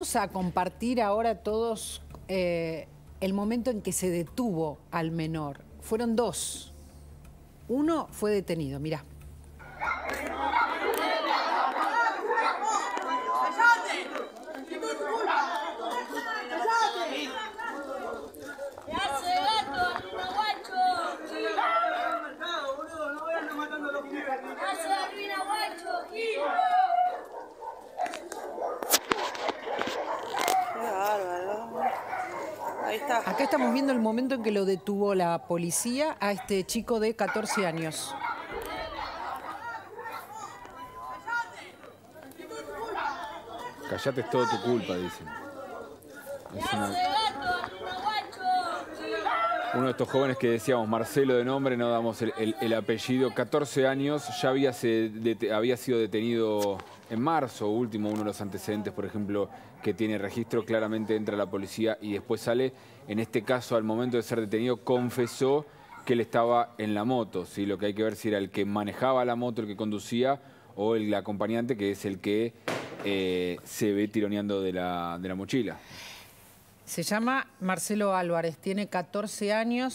Vamos a compartir ahora todos el momento en que se detuvo al menor. Fueron dos. Uno fue detenido, mirá. Acá estamos viendo el momento en que lo detuvo la policía a este chico de 14 años. Callate, es todo tu culpa, dicen. Es uno de estos jóvenes que decíamos, Marcelo de nombre, no damos el apellido. 14 años, ya había sido detenido en marzo último. Uno de los antecedentes, por ejemplo, que tiene registro, claramente entra la policía y después sale. En este caso, al momento de ser detenido, confesó que él estaba en la moto, ¿sí? Lo que hay que ver si era el que manejaba la moto, el que conducía, o el acompañante, que es el que se ve tironeando de la mochila. Se llama Marcelo Álvarez, tiene 14 años.